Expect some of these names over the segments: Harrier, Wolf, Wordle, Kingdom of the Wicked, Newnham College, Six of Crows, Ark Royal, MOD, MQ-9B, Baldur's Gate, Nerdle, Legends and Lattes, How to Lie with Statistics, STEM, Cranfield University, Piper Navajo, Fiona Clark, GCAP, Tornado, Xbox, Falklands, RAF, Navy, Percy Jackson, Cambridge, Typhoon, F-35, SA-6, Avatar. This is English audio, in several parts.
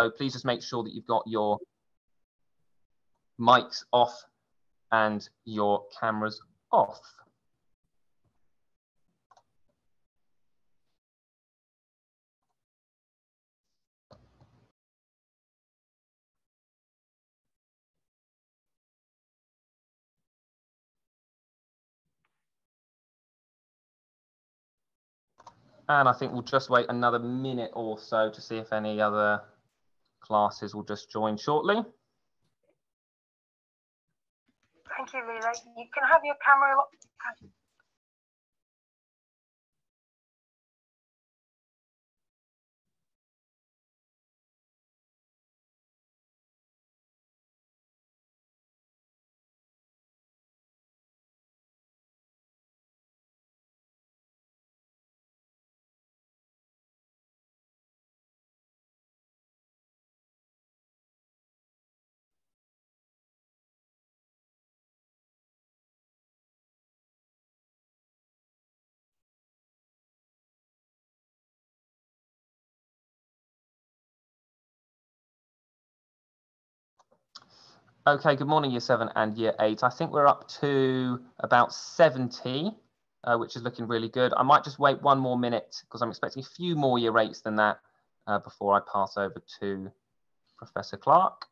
So please just make sure that you've got your mics off and your cameras off. And I think we'll just wait another minute or so to see if any other classes will just join shortly. Thank you, Leila. You can have your camera up. Okay, good morning, Year 7 and Year 8. I think we're up to about 70, which is looking really good. I might just wait one more minute because I'm expecting a few more Year 8s than that before I pass over to Professor Clark.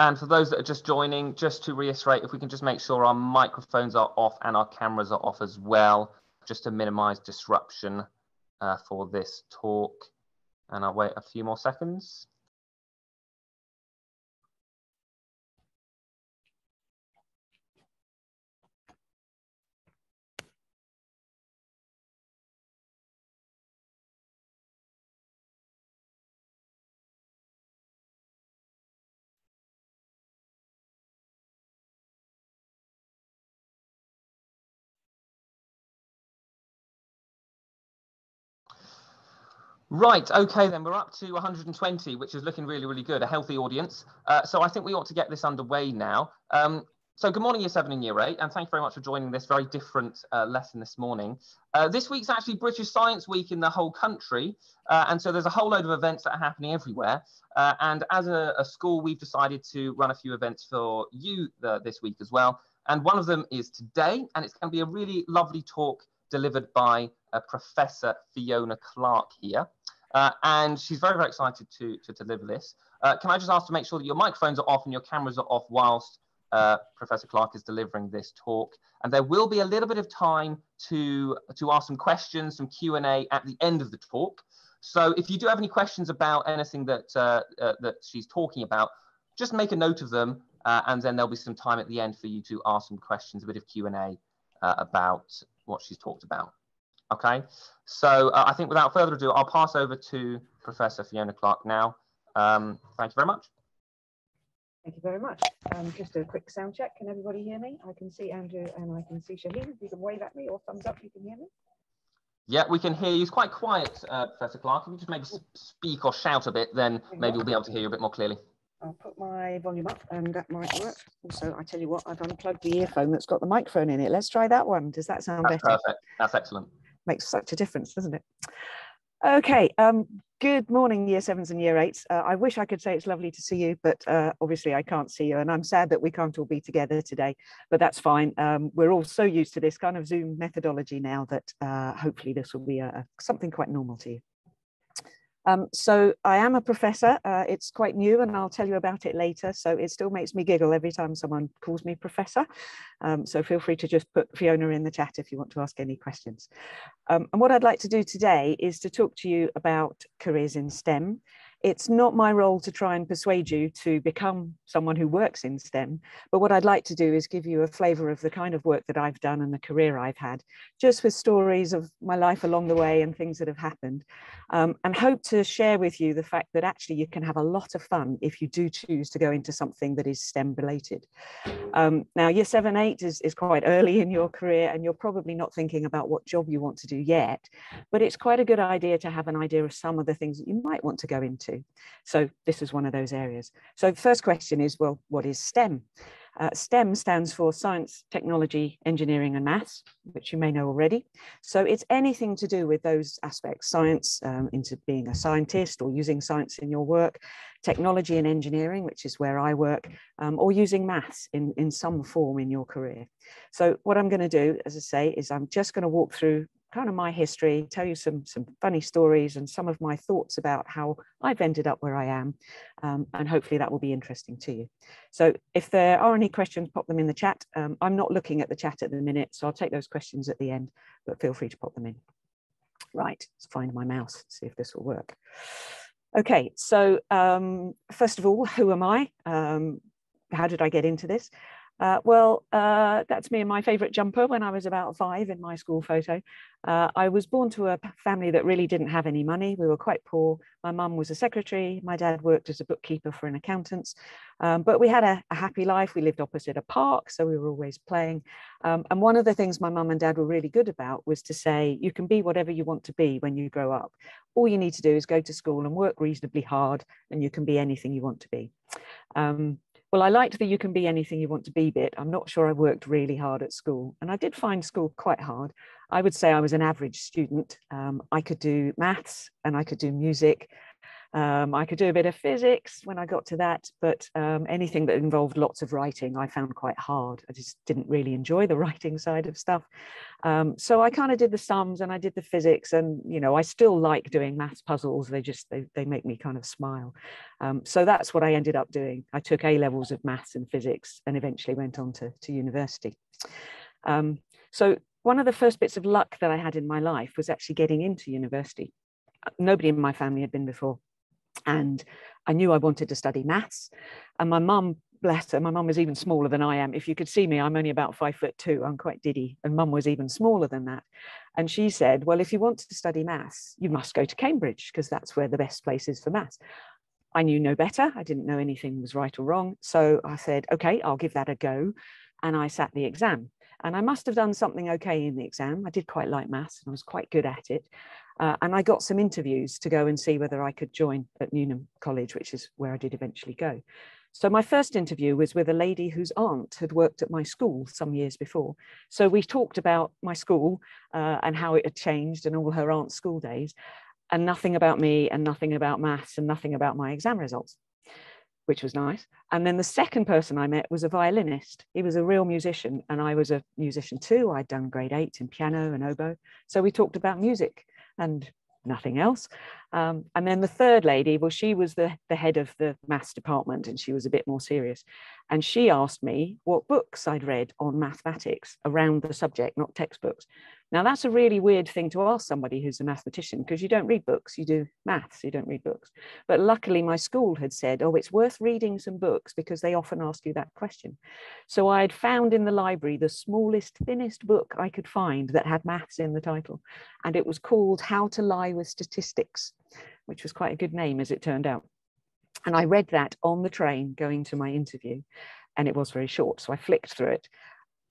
And for those that are just joining, just to reiterate, if we can just make sure our microphones are off and our cameras are off as well, just to minimize disruption for this talk. And I'll wait a few more seconds. Right, okay then, we're up to 120, which is looking really, really good, a healthy audience. So I think we ought to get this underway now. So good morning, Year 7 and Year 8, and thank you very much for joining this very different lesson this morning. This week's actually British Science Week in the whole country, and so there's a whole load of events that are happening everywhere. And as a school, we've decided to run a few events for you this week as well. And one of them is today, and it's going to be a really lovely talk delivered by Professor Fiona Clark here. And she's very, very excited to deliver this. Can I just ask to make sure that your microphones are off and your cameras are off whilst Professor Clark is delivering this talk. And there will be a little bit of time to ask some questions, some Q&A at the end of the talk. So if you do have any questions about anything that, that she's talking about, just make a note of them. And then there'll be some time at the end for you to ask some questions, a bit of Q&A about what she's talked about. Okay, so I think without further ado, I'll pass over to Professor Fiona Clark now. Thank you very much. Thank you very much. Just a quick sound check. Can everybody hear me? I can see Andrew and I can see Shaheen. If you can wave at me or thumbs up, you can hear me. Yeah, we can hear you. It's quite quiet, Professor Clark. If you just maybe speak or shout a bit, then maybe we'll be able to hear you a bit more clearly. I'll put my volume up and that might work. Also, I tell you what, I've unplugged the earphone that's got the microphone in it. Let's try that one. Does that sound better? Perfect. That's excellent. Makes such a difference, doesn't it? Okay, good morning, Year 7s and Year 8s. I wish I could say it's lovely to see you, but obviously I can't see you, and I'm sad that we can't all be together today, but that's fine. We're all so used to this kind of Zoom methodology now that hopefully this will be something quite normal to you. So I am a professor. It's quite new and I'll tell you about it later. So it still makes me giggle every time someone calls me professor. So feel free to just put Fiona in the chat if you want to ask any questions. And what I'd like to do today is to talk to you about careers in STEM It's not my role to try and persuade you to become someone who works in STEM, but what I'd like to do is give you a flavour of the kind of work that I've done and the career I've had, just with stories of my life along the way and things that have happened, and hope to share with you the fact that actually you can have a lot of fun if you do choose to go into something that is STEM related. Now, year 7, 8 is quite early in your career, and you're probably not thinking about what job you want to do yet, but it's quite a good idea to have an idea of some of the things that you might want to go into. So this is one of those areas. So first question is, well, what is STEM? STEM stands for science, technology, engineering, and maths, which you may know already. So it's anything to do with those aspects, science, into being a scientist or using science in your work, technology and engineering, which is where I work, or using maths in some form in your career. So what I'm going to do, as I say, is I'm just going to walk through kind of my history, tell you some funny stories and some of my thoughts about how I've ended up where I am, and hopefully that will be interesting to you. So if there are any questions, pop them in the chat. I'm not looking at the chat at the minute, so I'll take those questions at the end, but feel free to pop them in. Right, let's find my mouse, see if this will work. Okay, so first of all, who am I? How did I get into this? That's me in my favourite jumper when I was about 5 in my school photo. I was born to a family that really didn't have any money. We were quite poor. My mum was a secretary. My dad worked as a bookkeeper for an accountant's. But we had a happy life. We lived opposite a park, so we were always playing. And one of the things my mum and dad were really good about was to say, you can be whatever you want to be when you grow up. All you need to do is go to school and work reasonably hard, and you can be anything you want to be. Well, I liked the you can be anything you want to be bit. I'm not sure I worked really hard at school, and I did find school quite hard. I would say I was an average student. I could do maths and I could do music. I could do a bit of physics when I got to that, but anything that involved lots of writing, I found quite hard. I just didn't really enjoy the writing side of stuff. So I kind of did the sums and I did the physics, and, you know, I still like doing maths puzzles. They just, they make me kind of smile. So that's what I ended up doing. I took A levels of maths and physics and eventually went on to university. So one of the first bits of luck that I had in my life was actually getting into university. Nobody in my family had been before. And I knew I wanted to study maths, and my mum, bless her, my mum was even smaller than I am. If you could see me, I'm only about 5'2", I'm quite diddy, and mum was even smaller than that. And she said, well, if you want to study maths, you must go to Cambridge, because that's where the best place is for maths. I knew no better. I didn't know anything was right or wrong. So I said, okay, I'll give that a go. And I sat the exam, and I must have done something okay in the exam. I did quite like maths and I was quite good at it. And I got some interviews to go and see whether I could join at Newnham College, which is where I did eventually go. So my first interview was with a lady whose aunt had worked at my school some years before. So we talked about my school and how it had changed and all her aunt's school days, and nothing about me and nothing about maths and nothing about my exam results, which was nice. And then the second person I met was a violinist. He was a real musician, and I was a musician too. I'd done grade 8 in piano and oboe. So we talked about music and nothing else. And then the third lady, well, she was the head of the maths department, and she was a bit more serious. And she asked me what books I'd read on mathematics around the subject, not textbooks. Now, that's a really weird thing to ask somebody who's a mathematician, because you don't read books, you do maths, you don't read books. But luckily my school had said, oh, it's worth reading some books because they often ask you that question. So I had found in the library the smallest, thinnest book I could find that had maths in the title. And it was called How to Lie with Statistics, which was quite a good name as it turned out. And I read that on the train going to my interview, and it was very short, so I flicked through it.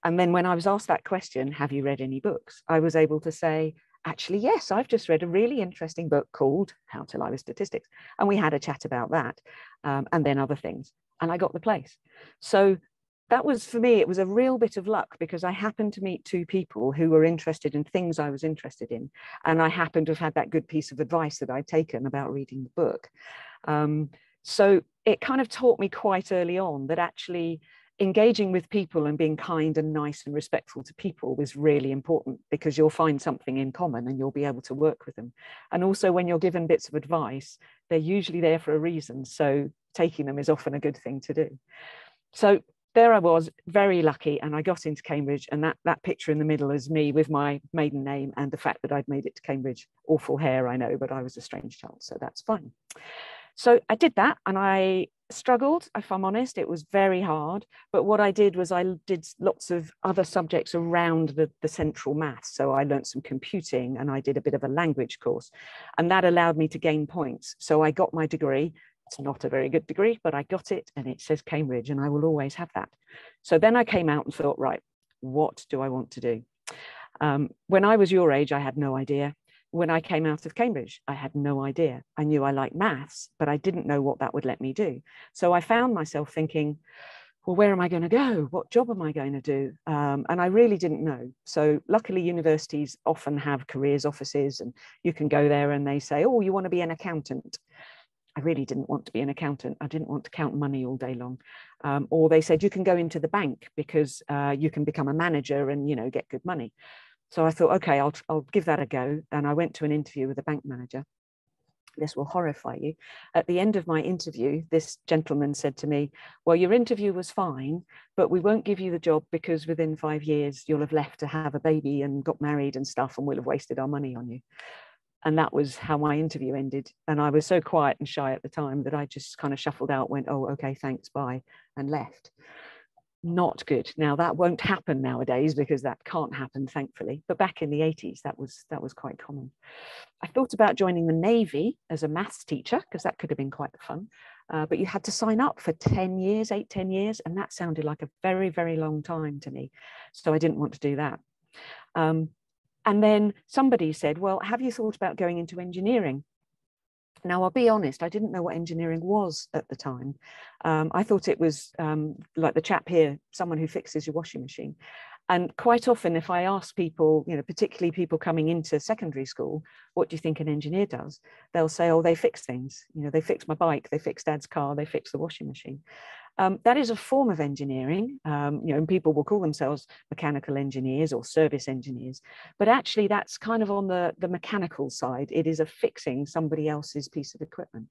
And then when I was asked that question, have you read any books? I was able to say, actually, yes, I've just read a really interesting book called How to Lie with Statistics. And we had a chat about that, and then other things. And I got the place. So that was, for me, it was a real bit of luck, because I happened to meet two people who were interested in things I was interested in. And I happened to have had that good piece of advice that I'd taken about reading the book. So it kind of taught me quite early on that actually engaging with people and being kind and nice and respectful to people was really important, because you'll find something in common and you'll be able to work with them. And also, when you're given bits of advice, they're usually there for a reason. So taking them is often a good thing to do. So there I was, very lucky, and I got into Cambridge. And that picture in the middle is me with my maiden name and the fact that I'd made it to Cambridge. Awful hair, I know, but I was a strange child, so that's fine. So I did that and I struggled, if I'm honest. It was very hard. But what I did was I did lots of other subjects around the central maths. So I learned some computing and I did a bit of a language course, and that allowed me to gain points. So I got my degree. It's not a very good degree, but I got it, and it says Cambridge, and I will always have that. So then I came out and thought, right, what do I want to do? When I was your age, I had no idea. When I came out of Cambridge, I had no idea. I knew I liked maths, but I didn't know what that would let me do. So I found myself thinking, well, where am I going to go? What job am I going to do? And I really didn't know. So luckily, universities often have careers offices, and you can go there and they say, oh, you want to be an accountant. I really didn't want to be an accountant. I didn't want to count money all day long. Or they said, you can go into the bank because you can become a manager and, you know, get good money. So I thought, okay, I'll give that a go. And I went to an interview with a bank manager. This will horrify you. At the end of my interview, this gentleman said to me, well, your interview was fine, but we won't give you the job because within 5 years, you'll have left to have a baby and got married and stuff, and we'll have wasted our money on you. And that was how my interview ended. And I was so quiet and shy at the time that I just kind of shuffled out, went, oh, okay, thanks, bye, and left. Not good. Now, that won't happen nowadays because that can't happen, thankfully. But back in the 80s, that was quite common. I thought about joining the Navy as a maths teacher because that could have been quite fun. But you had to sign up for 10 years, 10 years. And that sounded like a very, very long time to me. So I didn't want to do that. And then somebody said, well, have you thought about going into engineering? Now, I'll be honest, I didn't know what engineering was at the time. I thought it was like the chap here, someone who fixes your washing machine. And quite often, if I ask people, you know, particularly people coming into secondary school, what do you think an engineer does? They'll say, oh, they fix things. You know, they fix my bike, they fix dad's car, they fix the washing machine. That is a form of engineering, you know, and people will call themselves mechanical engineers or service engineers, but actually that's kind of on the mechanical side. It is a fixing somebody else's piece of equipment.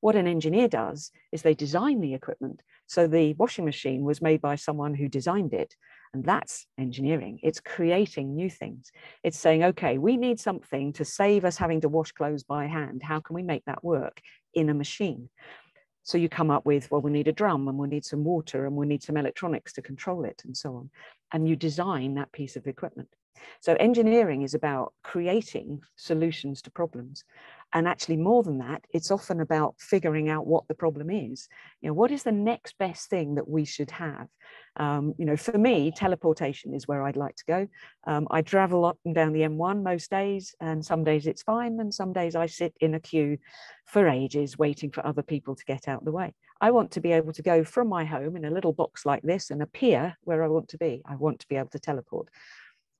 What an engineer does is they design the equipment. So the washing machine was made by someone who designed it, and that's engineering. It's creating new things. It's saying, okay, we need something to save us having to wash clothes by hand. How can we make that work in a machine? So you come up with, well, we need a drum and we'll need some water and we'll need some electronics to control it and so on. And you design that piece of equipment. So engineering is about creating solutions to problems. And actually more than that, it's often about figuring out what the problem is. You know, what is the next best thing that we should have? You know, for me, teleportation is where I'd like to go. I travel up and down the M1 most days, and some days it's fine. And some days I sit in a queue for ages waiting for other people to get out the way. I want to be able to go from my home in a little box like this and appear where I want to be. I want to be able to teleport.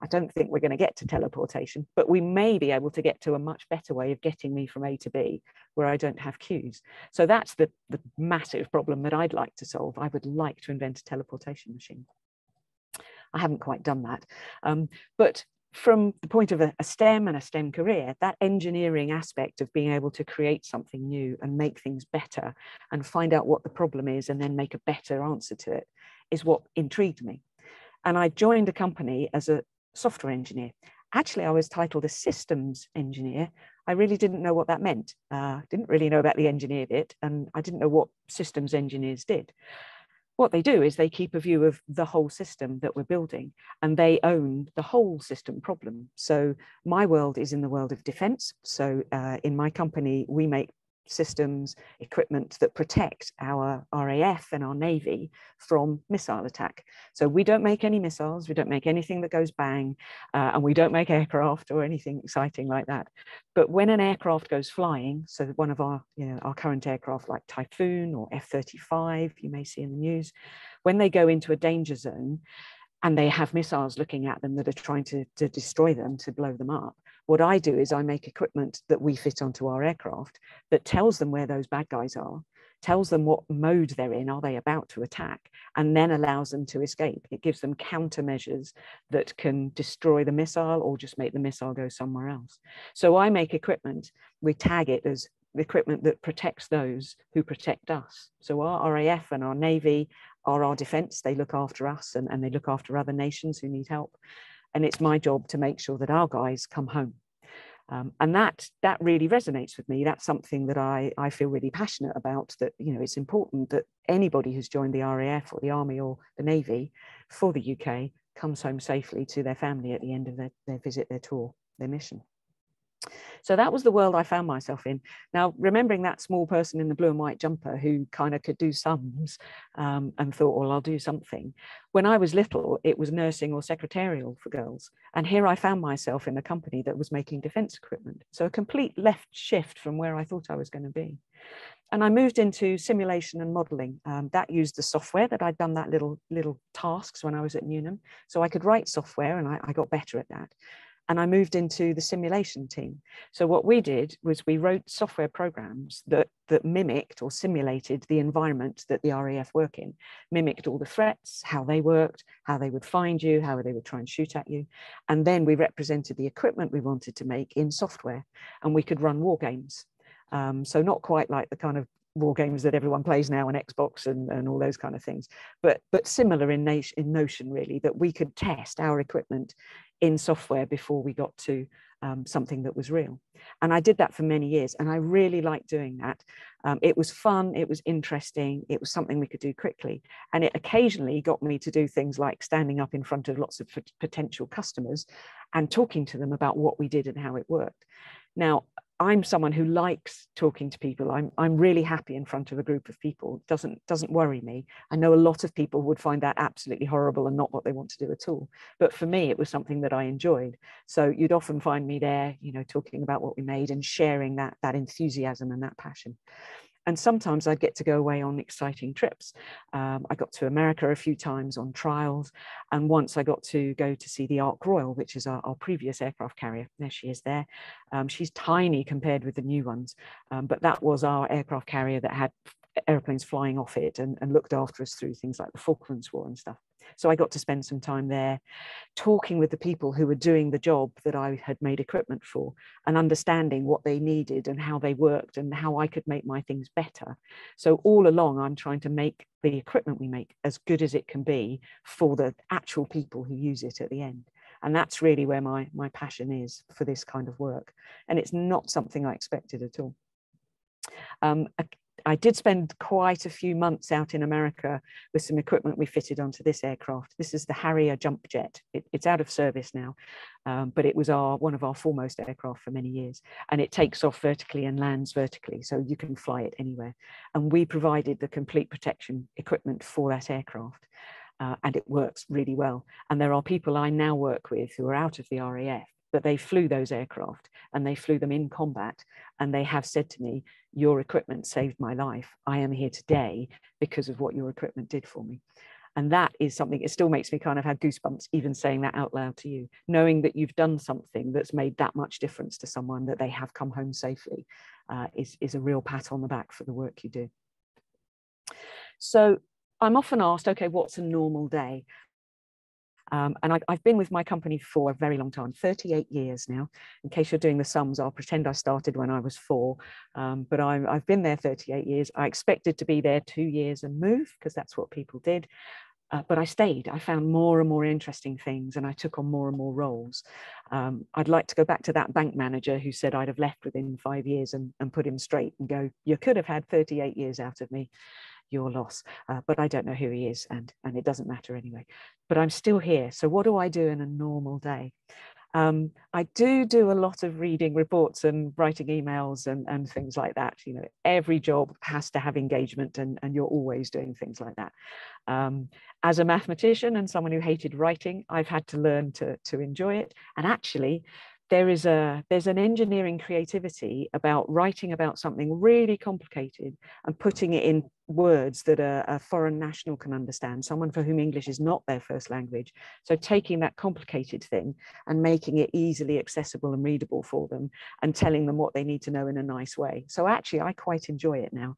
I don't think we're going to get to teleportation, but we may be able to get to a much better way of getting me from A to B where I don't have queues. So that's the massive problem that I'd like to solve. I would like to invent a teleportation machine. I haven't quite done that. But from the point of a STEM and a STEM career, that engineering aspect of being able to create something new and make things better and find out what the problem is and then make a better answer to it is what intrigued me. And I joined a company as a software engineer. Actually, I was titled a systems engineer. I really didn't know what that meant. Didn't really know about the engineer bit, and I didn't know what systems engineers did. What they do is they keep a view of the whole system that we're building, and they own the whole system problem. So my world is in the world of defense. So in my company, we make systems, equipment that protect our RAF and our Navy from missile attack. So we don't make any missiles, we don't make anything that goes bang, and we don't make aircraft or anything exciting like that. But when an aircraft goes flying, so one of our, you know, our current aircraft like Typhoon or F-35, you may see in the news, when they go into a danger zone and they have missiles looking at them that are trying to destroy them, to blow them up, what I do is I make equipment that we fit onto our aircraft that tells them where those bad guys are, tells them what mode they're in, are they about to attack, and then allows them to escape. It gives them countermeasures that can destroy the missile or just make the missile go somewhere else. So I make equipment, we tag it as equipment that protects those who protect us. So our RAF and our Navy are our defense, they look after us and they look after other nations who need help. And it's my job to make sure that our guys come home. And that really resonates with me. That's something that I feel really passionate about, that, you know, it's important that anybody who's joined the RAF or the Army or the Navy for the UK comes home safely to their family at the end of their visit, their tour, their mission. So that was the world I found myself in. Now, remembering that small person in the blue and white jumper who kind of could do sums and thought, well, I'll do something. When I was little, it was nursing or secretarial for girls. And here I found myself in a company that was making defence equipment. So a complete left shift from where I thought I was going to be. And I moved into simulation and modelling. That used the software that I'd done that little tasks when I was at Newnham. So I could write software, and I got better at that. And I moved into the simulation team. So what we did was we wrote software programs that mimicked or simulated the environment that the RAF work in, mimicked all the threats, how they worked, how they would find you, how they would try and shoot at you. And then we represented the equipment we wanted to make in software, and we could run war games. So not quite like the kind of war games that everyone plays now on Xbox and all those kind of things, but similar in notion, really, that we could test our equipment in software before we got to something that was real. And I did that for many years, and I really liked doing that. It was fun, it was interesting, it was something we could do quickly, and it occasionally got me to do things like standing up in front of lots of potential customers and talking to them about what we did and how it worked. Now, I'm someone who likes talking to people. I'm really happy in front of a group of people. It doesn't worry me. I know a lot of people would find that absolutely horrible and not what they want to do at all. But for me, it was something that I enjoyed. So you'd often find me there, you know, talking about what we made and sharing that enthusiasm and that passion. And sometimes I'd get to go away on exciting trips. I got to America a few times on trials. And once I got to go to see the Ark Royal, which is our previous aircraft carrier. There she is there. She's tiny compared with the new ones. But that was our aircraft carrier that had airplanes flying off it and looked after us through things like the Falklands War and stuff. So I got to spend some time there talking with the people who were doing the job that I had made equipment for, and understanding what they needed and how they worked and how I could make my things better. So all along, I'm trying to make the equipment we make as good as it can be for the actual people who use it at the end. And that's really where my passion is for this kind of work. And it's not something I expected at all. I did spend quite a few months out in America with some equipment we fitted onto this aircraft. This is the Harrier jump jet. It's out of service now, but it was one of our foremost aircraft for many years. And it takes off vertically and lands vertically, so you can fly it anywhere. And we provided the complete protection equipment for that aircraft. And it works really well. And there are people I now work with who are out of the RAF, but they flew those aircraft and they flew them in combat. And they have said to me, your equipment saved my life. I am here today because of what your equipment did for me. And that is something, it still makes me kind of have goosebumps even saying that out loud to you, knowing that you've done something that's made that much difference to someone, that they have come home safely, is a real pat on the back for the work you do. So I'm often asked, okay, what's a normal day? And I've been with my company for a very long time, 38 years now. In case you're doing the sums, I'll pretend I started when I was 4. But I've been there 38 years. I expected to be there 2 years and move, because that's what people did. But I stayed. I found more and more interesting things, and I took on more and more roles. I'd like to go back to that bank manager who said I'd have left within 5 years and put him straight and go, you could have had 38 years out of me. Your loss, but I don't know who he is, and it doesn't matter anyway. But I'm still here. So what do I do in a normal day? I do a lot of reading reports and writing emails and things like that. You know, every job has to have engagement, and you're always doing things like that. As a mathematician and someone who hated writing, I've had to learn to enjoy it. And actually, there's an engineering creativity about writing about something really complicated and putting it in words that a foreign national can understand, someone for whom English is not their first language. So taking that complicated thing and making it easily accessible and readable for them, and telling them what they need to know in a nice way. So actually, I quite enjoy it now.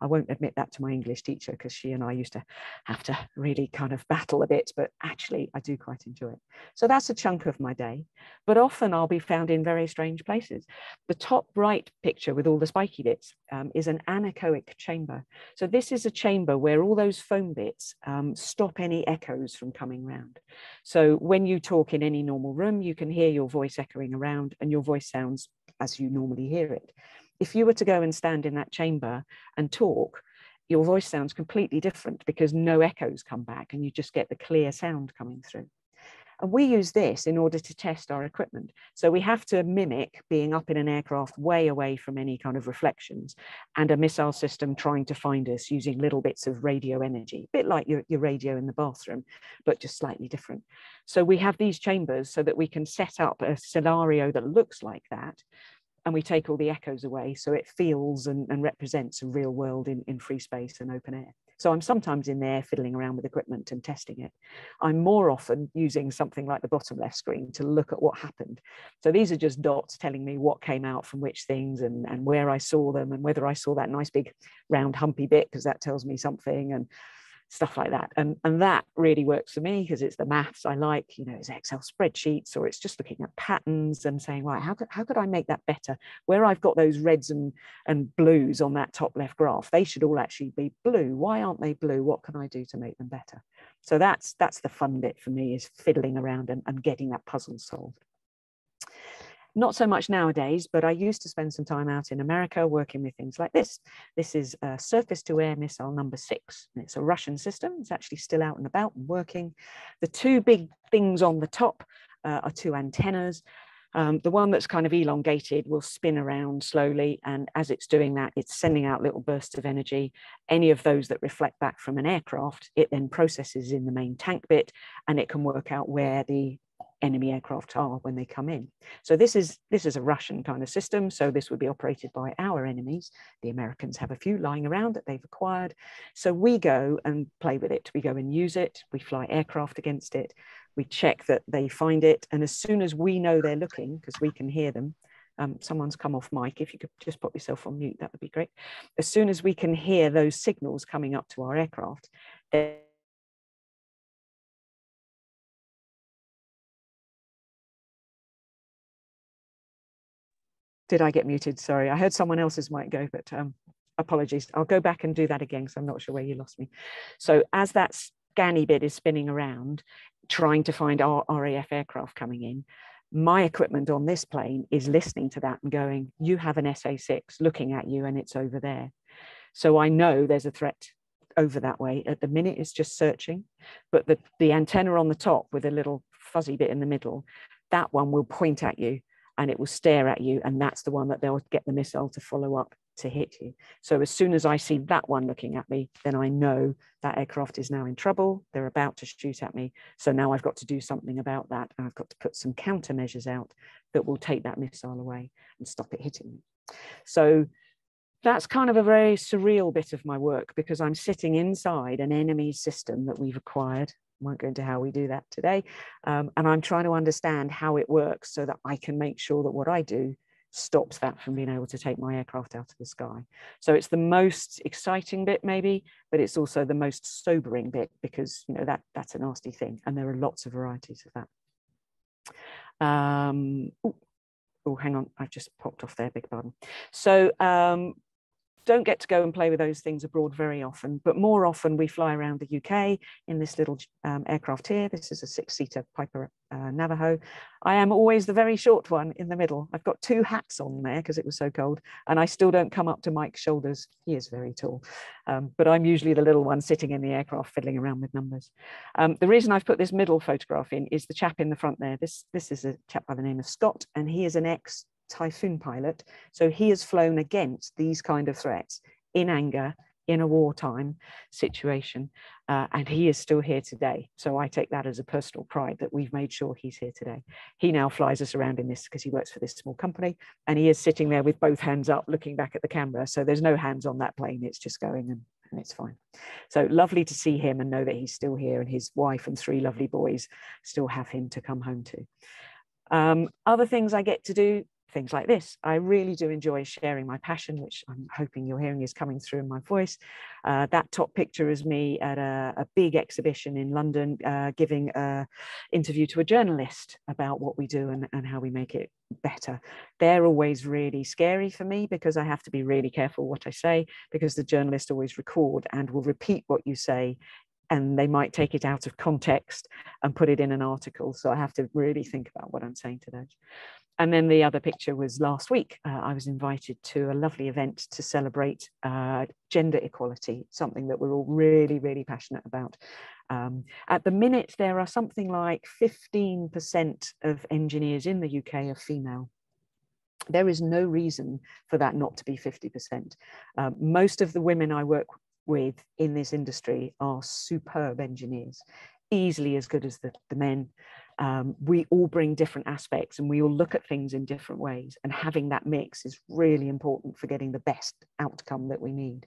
I won't admit that to my English teacher, because she and I used to have to really kind of battle a bit, but actually I do quite enjoy it. So that's a chunk of my day, but often I'll be found in very strange places. The top right picture with all the spiky bits is an anechoic chamber. So So this is a chamber where all those foam bits stop any echoes from coming round. So when you talk in any normal room, you can hear your voice echoing around and your voice sounds as you normally hear it. If you were to go and stand in that chamber and talk, your voice sounds completely different because no echoes come back and you just get the clear sound coming through. And we use this in order to test our equipment. So we have to mimic being up in an aircraft way away from any kind of reflections and a missile system trying to find us using little bits of radio energy, a bit like your radio in the bathroom, but just slightly different. So we have these chambers so that we can set up a scenario that looks like that, and we take all the echoes away so it feels and represents a real world in free space and open air. So I'm sometimes in there fiddling around with equipment and testing it. I'm more often using something like the bottom left screen to look at what happened. So these are just dots telling me what came out from which things and where I saw them and whether I saw that nice big round humpy bit because that tells me something and stuff like that. And that really works for me because it's the maths I like, you know, it's Excel spreadsheets or it's just looking at patterns and saying, right, how could I make that better? Where I've got those reds and blues on that top left graph, they should all actually be blue. Why aren't they blue? What can I do to make them better? So that's the fun bit for me, is fiddling around and getting that puzzle solved. Not so much nowadays, but I used to spend some time out in America working with things like this. This is surface-to-air missile number 6. And it's a Russian system. It's actually still out and about and working. The two big things on the top are two antennas. The one that's kind of elongated will spin around slowly, and as it's doing that, it's sending out little bursts of energy. Any of those that reflect back from an aircraft, it then processes in the main tank bit, and it can work out where the enemy aircraft are when they come in. So this is a Russian kind of system, so this would be operated by our enemies. The Americans have a few lying around that they've acquired, so we go and play with it. We go and use it, we fly aircraft against it, we check that they find it, and as soon as we know they're looking, because we can hear them, someone's come off mic, if you could just pop yourself on mute, that would be great. As soon as we can hear those signals coming up to our aircraft, did I get muted? Sorry, I heard someone else's mic go, but apologies. I'll go back and do that again because I'm not sure where you lost me. So as that scanny bit is spinning around, trying to find our RAF aircraft coming in, my equipment on this plane is listening to that and going, you have an SA-6 looking at you and it's over there. So I know there's a threat over that way. At the minute, it's just searching, but the antenna on the top with a little fuzzy bit in the middle, that one will point at you and it will stare at you, and that's the one that they'll get the missile to follow up to hit you. So as soon as I see that one looking at me, then I know that aircraft is now in trouble, they're about to shoot at me, so now I've got to do something about that, and I've got to put some countermeasures out that will take that missile away and stop it hitting me. So that's kind of a very surreal bit of my work, because I'm sitting inside an enemy system that we've acquired. I won't go into how we do that today, and I'm trying to understand how it works so that I can make sure that what I do stops that from being able to take my aircraft out of the sky. So it's the most exciting bit maybe, but it's also the most sobering bit, because you know that's a nasty thing, and there are lots of varieties of that. Oh, hang on, I've just popped off there, big pardon. So don't get to go and play with those things abroad very often, but more often we fly around the UK in this little aircraft here. This is a 6-seater Piper Navajo. I am always the very short one in the middle. I've got two hats on there because it was so cold, and I still don't come up to Mike's shoulders. He is very tall, but I'm usually the little one sitting in the aircraft fiddling around with numbers. The reason I've put this middle photograph in is the chap in the front there. This is a chap by the name of Scott, and he is an ex Typhoon pilot, so he has flown against these kind of threats in anger in a wartime situation, and he is still here today, so I take that as a personal pride that we've made sure he's here today. He now flies us around in this because he works for this small company, and he is sitting there with both hands up looking back at the camera, so there's no hands on that plane, it's just going and it's fine. So lovely to see him and know that he's still here, and his wife and three lovely boys still have him to come home to. Other things I get to do things like this. I really do enjoy sharing my passion, which I'm hoping you're hearing is coming through in my voice. That top picture is me at a big exhibition in London, giving an interview to a journalist about what we do and how we make it better. They're always really scary for me because I have to be really careful what I say, because the journalist always records and will repeat what you say, and they might take it out of context and put it in an article. So I have to really think about what I'm saying today. And then the other picture was last week. I was invited to a lovely event to celebrate gender equality, something that we're all really, really passionate about. At the minute, there are something like 15% of engineers in the UK are female. There is no reason for that not to be 50%. Most of the women I work with in this industry are superb engineers, easily as good as the men. We all bring different aspects and we all look at things in different ways, and having that mix is really important for getting the best outcome that we need.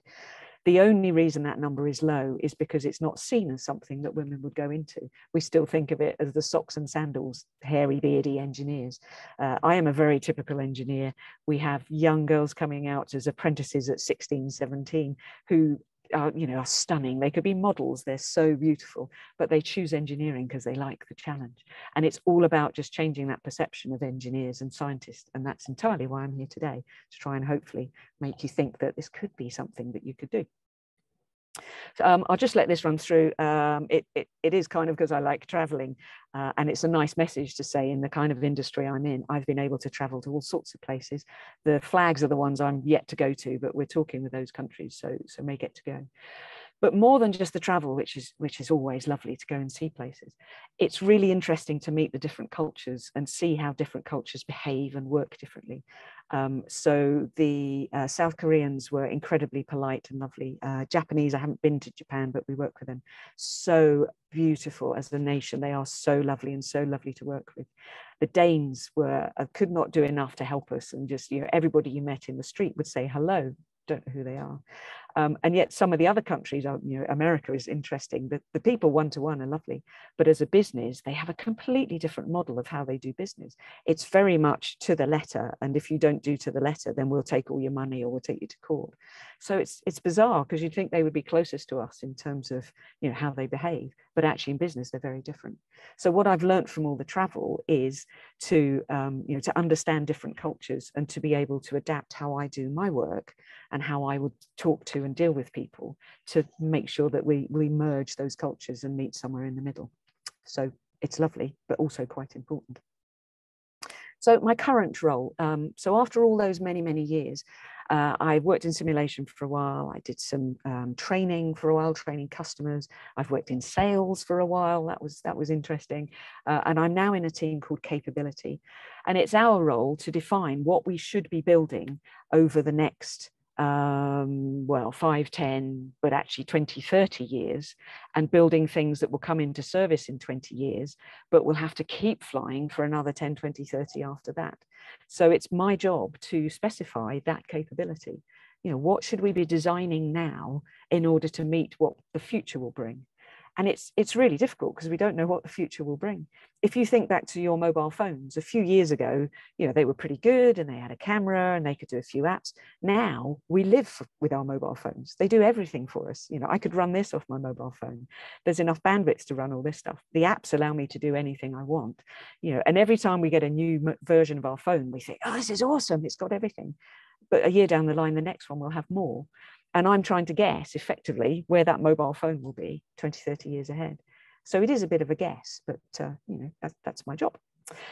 The only reason that number is low is because it's not seen as something that women would go into. We still think of it as the socks and sandals, hairy, beardy engineers. I am a very typical engineer. We have young girls coming out as apprentices at 16, 17 who are stunning. They could be models, they're so beautiful, but they choose engineering because they like the challenge. And it's all about just changing that perception of engineers and scientists, and that's entirely why I'm here today, to try and hopefully make you think that this could be something that you could do. So, I'll just let this run through. It is kind of because I like traveling, and it's a nice message to say in the kind of industry I'm in, I've been able to travel to all sorts of places. The flags are the ones I'm yet to go to, but we're talking with those countries, so may get to go. But more than just the travel, which is always lovely to go and see places, it's really interesting to meet the different cultures and see how different cultures behave and work differently. So the South Koreans were incredibly polite and lovely. Japanese, I haven't been to Japan, but we work with them. So beautiful as a nation. They are so lovely to work with. The Danes could not do enough to help us, and just, everybody you met in the street would say hello. Don't know who they are. And yet some of the other countries, America is interesting. The people one-to-one are lovely, but as a business, they have a completely different model of how they do business. It's very much to the letter. And if you don't do to the letter, then we'll take all your money or we'll take you to court. So it's bizarre, because you'd think they would be closest to us in terms of how they behave, but actually in business, they're very different. So what I've learned from all the travel is to understand different cultures and to be able to adapt how I do my work and how I would talk to and deal with people to make sure that we merge those cultures and meet somewhere in the middle. So it's lovely, but also quite important. So my current role, so after all those many, many years, I've worked in simulation for a while. I did some training for a while, training customers. I've worked in sales for a while. That was interesting. And I'm now in a team called Capability. And it's our role to define what we should be building over the next 5, 10, but actually 20, 30 years, and building things that will come into service in 20 years, but will have to keep flying for another 10, 20, 30 after that. So it's my job to specify that capability. What should we be designing now in order to meet what the future will bring? And it's really difficult because we don't know what the future will bring. If you think back to your mobile phones a few years ago, they were pretty good and they had a camera and they could do a few apps. Now we live with our mobile phones. They do everything for us. I could run this off my mobile phone. There's enough bandwidth to run all this stuff. The apps allow me to do anything I want. And every time we get a new version of our phone, we think, oh, this is awesome. It's got everything. But a year down the line, the next one will have more. And I'm trying to guess effectively where that mobile phone will be 20, 30 years ahead. So it is a bit of a guess, but that's my job.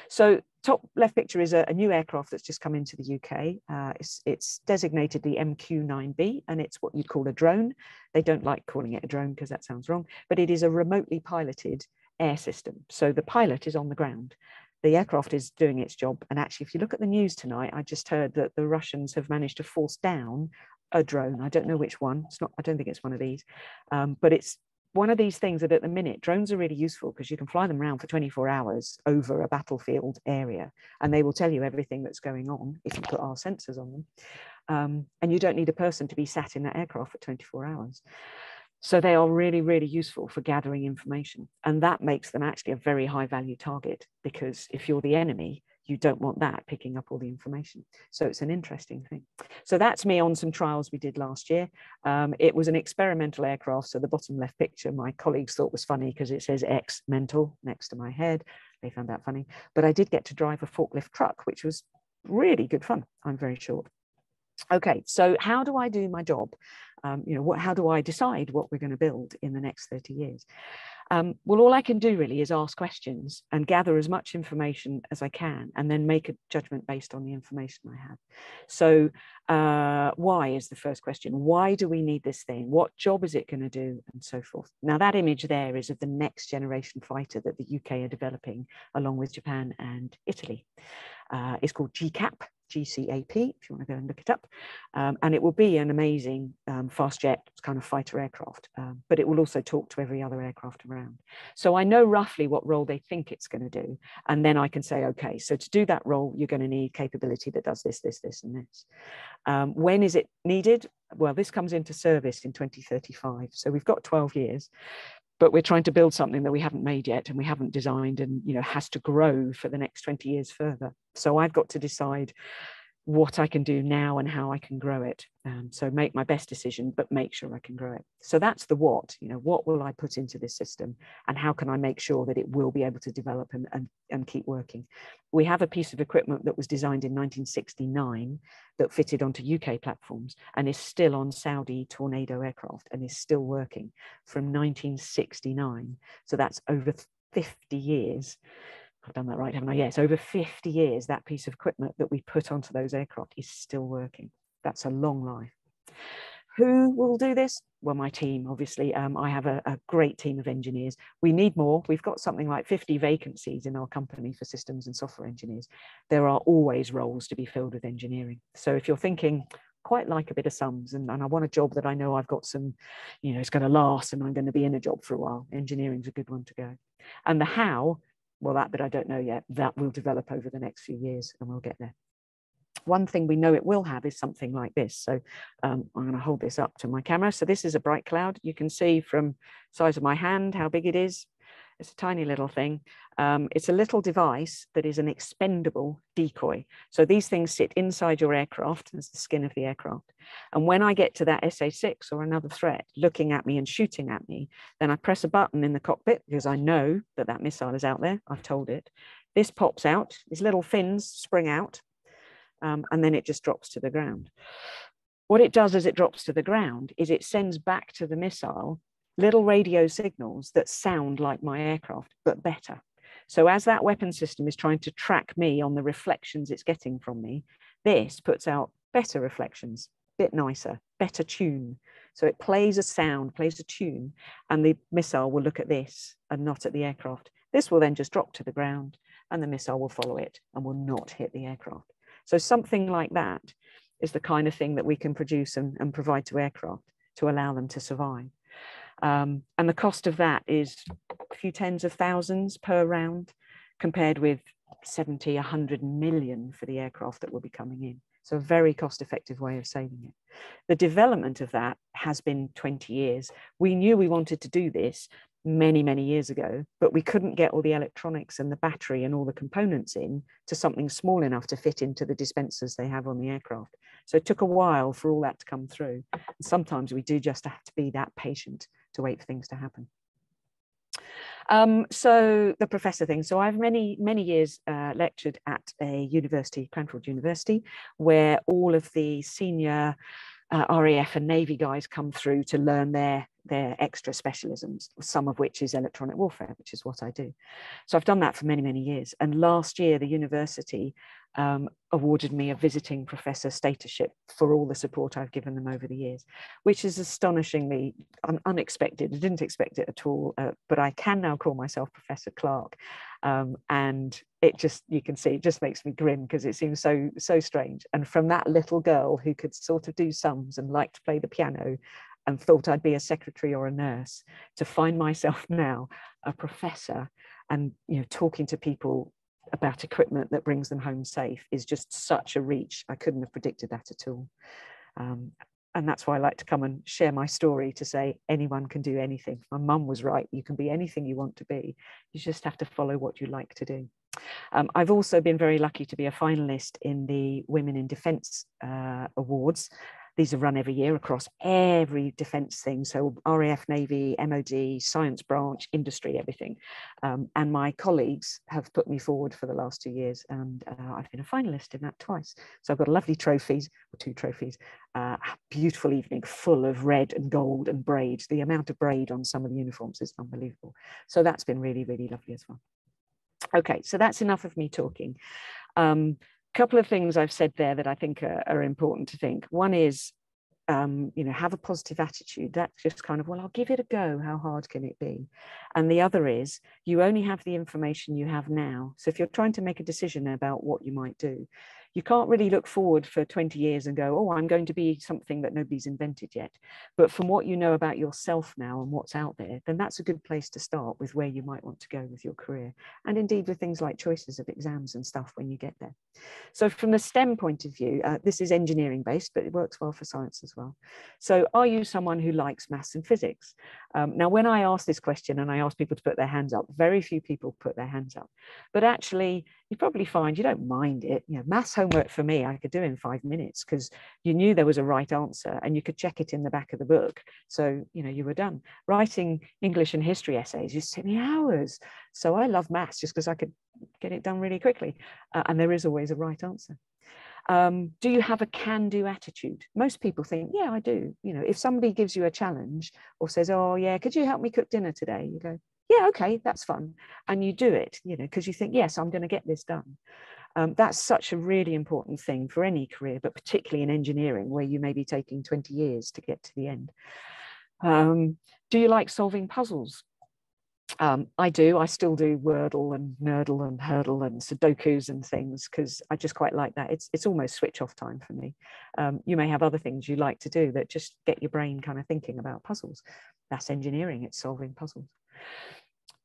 So top left picture is a new aircraft that's just come into the UK. It's designated the MQ-9B, and it's what you'd call a drone. They don't like calling it a drone because that sounds wrong, but it is a remotely piloted air system. So the pilot is on the ground. The aircraft is doing its job. And actually, if you look at the news tonight, I just heard that the Russians have managed to force down a drone. I don't know which one. I don't think it's one of these, but it's one of these things that at the minute, drones are really useful because you can fly them around for 24 hours over a battlefield area, and they will tell you everything that's going on if you put our sensors on them. And you don't need a person to be sat in that aircraft for 24 hours. So they are really, really useful for gathering information. And that makes them actually a very high value target, because if you're the enemy, you don't want that picking up all the information. So it's an interesting thing. So that's me on some trials we did last year. It was an experimental aircraft. So the bottom left picture, my colleagues thought was funny because it says experimental next to my head. They found that funny, but I did get to drive a forklift truck, which was really good fun, I'm very sure. Okay, so how do I do my job? How do I decide what we're going to build in the next 30 years? Well, all I can do really is ask questions and gather as much information as I can, and then make a judgment based on the information I have. So why is the first question. Why do we need this thing? What job is it going to do? And so forth. Now, that image there is of the next generation fighter that the UK are developing along with Japan and Italy. It's called GCAP, if you want to go and look it up, and it will be an amazing fast jet kind of fighter aircraft, but it will also talk to every other aircraft around. So I know roughly what role they think it's going to do, and then I can say, okay, so to do that role, you're going to need capability that does this, this, this, and this. When is it needed? Well, this comes into service in 2035, so we've got 12 years. But we're trying to build something that we haven't made yet and we haven't designed, and has to grow for the next 20 years further. So I've got to decide what I can do now and how I can grow it. So make my best decision, but make sure I can grow it. So that's the what, what will I put into this system and how can I make sure that it will be able to develop and keep working. We have a piece of equipment that was designed in 1969 that fitted onto UK platforms and is still on Saudi Tornado aircraft and is still working from 1969. So that's over 50 years. I've done that right, haven't I? Yes, over 50 years, that piece of equipment that we put onto those aircraft is still working. That's a long life. Who will do this? Well, my team, obviously. I have a great team of engineers. We need more. We've got something like 50 vacancies in our company for systems and software engineers. There are always roles to be filled with engineering. So if you're thinking, quite like a bit of sums and I want a job that I know I've got some, it's going to last and I'm going to be in a job for a while, engineering's a good one to go. And the how, well, that bit I don't know yet. That will develop over the next few years and we'll get there. One thing we know it will have is something like this. So I'm going to hold this up to my camera. So this is a bright cloud. You can see from the size of my hand how big it is. It's a tiny little thing. It's a little device that is an expendable decoy. So these things sit inside your aircraft, as the skin of the aircraft. And when I get to that SA-6 or another threat looking at me and shooting at me, then I press a button in the cockpit because I know that that missile is out there. I've told it. This pops out. These little fins spring out, and then it just drops to the ground. What it does as it drops to the ground is it sends back to the missile little radio signals that sound like my aircraft, but better. So as that weapon system is trying to track me on the reflections it's getting from me, this puts out better reflections, a bit nicer, better tune. So it plays a sound, plays a tune, and the missile will look at this and not at the aircraft. This will then just drop to the ground and the missile will follow it and will not hit the aircraft. So something like that is the kind of thing that we can produce and provide to aircraft to allow them to survive. And the cost of that is a few tens of thousands per round, compared with 70, 100 million for the aircraft that will be coming in. So a very cost-effective way of saving it. The development of that has been 20 years. We knew we wanted to do this many, many years ago, but we couldn't get all the electronics and the battery and all the components in to something small enough to fit into the dispensers they have on the aircraft. So it took a while for all that to come through. And sometimes we do just have to be that patient to wait for things to happen. So the professor thing. So I've many years lectured at a university, Cranfield University, where all of the senior RAF and Navy guys come through to learn their extra specialisms, some of which is electronic warfare, which is what I do. So I've done that for many, many years. And last year, the university awarded me a visiting professor statusship for all the support I've given them over the years, which is astonishingly unexpected. I didn't expect it at all, but I can now call myself Professor Clark. And it just, you can see, it just makes me grin because it seems so strange. And from that little girl who could sort of do sums and liked to play the piano, and thought I'd be a secretary or a nurse, to find myself now a professor and talking to people about equipment that brings them home safe is just such a reach. I couldn't have predicted that at all. And that's why I like to come and share my story to say anyone can do anything. My mum was right, you can be anything you want to be. You just have to follow what you like to do. I've also been very lucky to be a finalist in the Women in Defence Awards. These are run every year across every defence thing. So RAF, Navy, MOD, science branch, industry, everything. And my colleagues have put me forward for the last 2 years, and I've been a finalist in that twice. So I've got a lovely trophies, or two trophies, a beautiful evening full of red and gold and braid. The amount of braid on some of the uniforms is unbelievable. So that's been really, really lovely as well. Okay, so that's enough of me talking. Couple of things I've said there that I think are important to think. One is, you know, have a positive attitude. That's just kind of, well, I'll give it a go. How hard can it be? And the other is, you only have the information you have now. So if you're trying to make a decision about what you might do, you can't really look forward for 20 years and go, oh, I'm going to be something that nobody's invented yet. But from what you know about yourself now and what's out there, then that's a good place to start with where you might want to go with your career. And indeed with things like choices of exams and stuff when you get there. So from the STEM point of view, this is engineering based, but it works well for science as well. So are you someone who likes maths and physics? Now, when I ask this question and I ask people to put their hands up, very few people put their hands up, but actually you probably find you don't mind it. You know, maths homework for me, I could do in 5 minutes because you knew there was a right answer and you could check it in the back of the book. So, you know, you were done. Writing English and history essays used to take me hours. So I love maths just because I could get it done really quickly. And there is always a right answer. Do you have a can-do attitude? Most people think, yeah, I do. You know, if somebody gives you a challenge or says, oh, yeah, could you help me cook dinner today? You go, yeah, okay, that's fun. And you do it, you know, because you think, yes, I'm going to get this done. That's such a really important thing for any career, but particularly in engineering, where you may be taking 20 years to get to the end. Do you like solving puzzles? I do. I still do Wordle and Nerdle and Hurdle and Sudokus and things because I just quite like that. It's almost switch off time for me. You may have other things you like to do that just get your brain kind of thinking about puzzles. That's engineering. It's solving puzzles.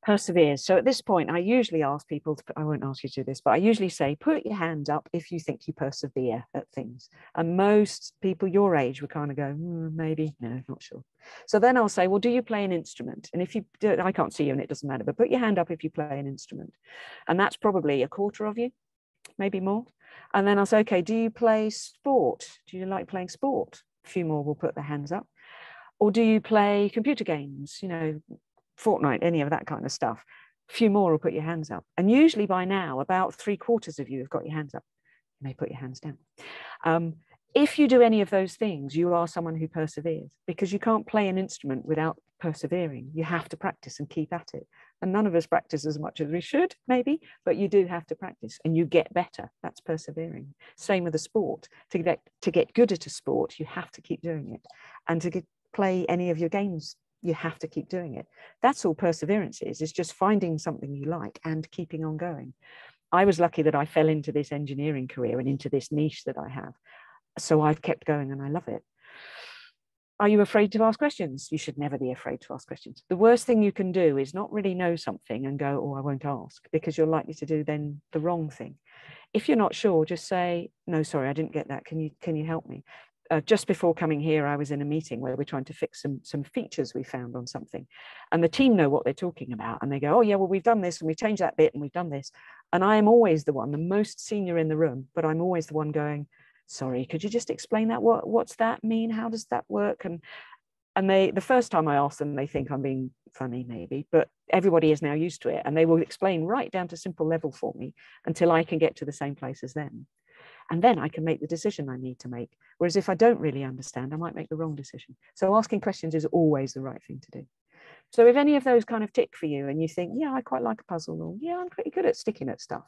Persevere. So at this point, I usually ask people, I won't ask you to do this, but I usually say, put your hand up if you think you persevere at things. And most people your age would kind of go, maybe, no, not sure. So then I'll say, well, do you play an instrument? And if you do, I can't see you and it doesn't matter, but put your hand up if you play an instrument. And that's probably a quarter of you, maybe more. And then I'll say, okay, do you play sport? Do you like playing sport? A few more will put their hands up. Or do you play computer games? You know, Fortnite, any of that kind of stuff. A few more will put your hands up. And usually by now, about three quarters of you have got your hands up. You may put your hands down. If you do any of those things, you are someone who perseveres because you can't play an instrument without persevering. You have to practice and keep at it. And none of us practice as much as we should, maybe, but you do have to practice and you get better. That's persevering. Same with a sport. To get good at a sport, you have to keep doing it. And to play any of your games, you have to keep doing it. That's all perseverance is. It's just finding something you like and keeping on going. I was lucky that I fell into this engineering career and into this niche that I have. So I've kept going and I love it. Are you afraid to ask questions? You should never be afraid to ask questions. The worst thing you can do is not really know something and go, oh, I won't ask, because you're likely to do then the wrong thing. If you're not sure, just say, no, sorry, I didn't get that. Can you help me? Just before coming here, I was in a meeting where we're trying to fix some features we found on something. And the team know what they're talking about. And they go, oh, yeah, well, we've done this and we've changed that bit and we've done this. And I am always the one, the most senior in the room, but I'm always the one going, sorry, could you just explain that? What's that mean? How does that work? And the first time I ask them, they think I'm being funny maybe, but everybody is now used to it. And they will explain right down to simple level for me until I can get to the same place as them. And then I can make the decision I need to make. Whereas if I don't really understand, I might make the wrong decision. So asking questions is always the right thing to do. So if any of those kind of tick for you and you think, yeah, I quite like a puzzle, or yeah, I'm pretty good at sticking at stuff,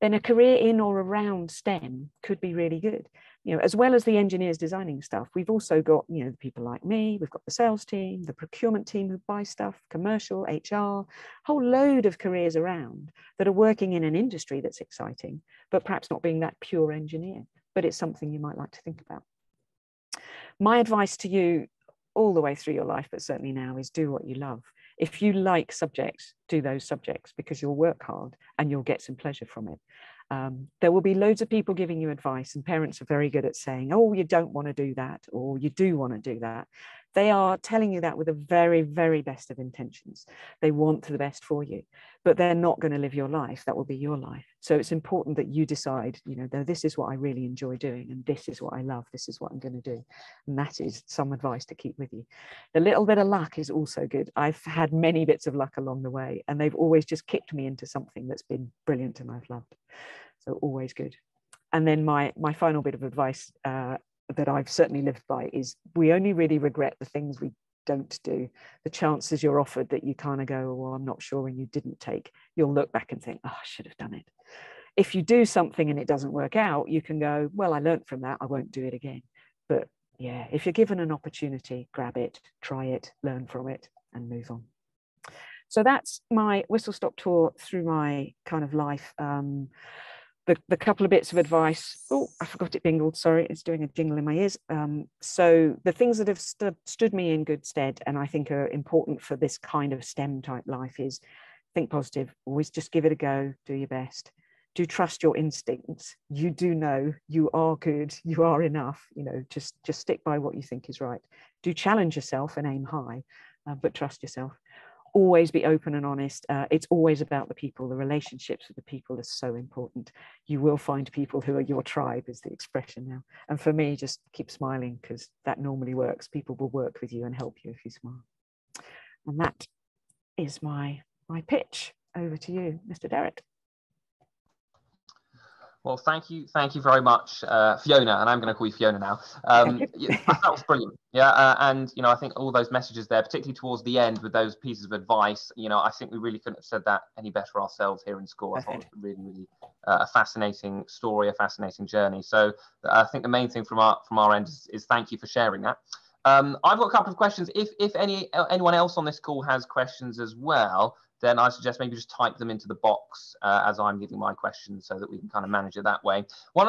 then a career in or around STEM could be really good. You know, as well as the engineers designing stuff, we've also got, you know, the people like me, we've got the sales team, the procurement team who buy stuff, commercial, HR, whole load of careers around that are working in an industry that's exciting, but perhaps not being that pure engineer, but it's something you might like to think about. My advice to you all the way through your life, but certainly now, is do what you love. If you like subjects, do those subjects because you'll work hard and you'll get some pleasure from it. There will be loads of people giving you advice, and parents are very good at saying, oh, you don't want to do that, or you do want to do that. They are telling you that with the very, very best of intentions. They want the best for you, but they're not going to live your life. That will be your life. So it's important that you decide, you know, this is what I really enjoy doing, and this is what I love. This is what I'm going to do. And that is some advice to keep with you. A little bit of luck is also good. I've had many bits of luck along the way, and they've always just kicked me into something that's been brilliant and I've loved. So always good. And then my final bit of advice that I've certainly lived by is we only really regret the things we don't do. The chances you're offered that you kind of go, well, I'm not sure, and you didn't take, you'll look back and think, oh, I should have done it. If you do something and it doesn't work out, you can go, well, I learned from that, I won't do it again. But yeah, if you're given an opportunity, grab it, try it, learn from it, and move on. So that's my whistle-stop tour through my kind of life. The couple of bits of advice, oh, I forgot it bingled, sorry, it's doing a jingle in my ears. So the things that have stood me in good stead and I think are important for this kind of STEM type life is think positive, always just give it a go, do your best, do trust your instincts, you do know, you are good, you are enough, you know, just stick by what you think is right. Do challenge yourself and aim high, but trust yourself. Always be open and honest. It's always about the people. The relationships with the people are so important. You will find people who are your tribe, is the expression now. And for me, just keep smiling, because that normally works. People will work with you and help you if you smile. And that is my pitch. Over to you, Mr. Derrick. Well, thank you very much, Fiona, and I'm going to call you Fiona now. That was brilliant, yeah. And you know, I think all those messages there, particularly towards the end with those pieces of advice, you know, I think we really couldn't have said that any better ourselves here in school. I thought it was really a fascinating story, a fascinating journey. So I think the main thing from our end is thank you for sharing that. I've got a couple of questions. If anyone else on this call has questions as well, then I suggest maybe just type them into the box as I'm giving my questions so that we can kind of manage it that way. One of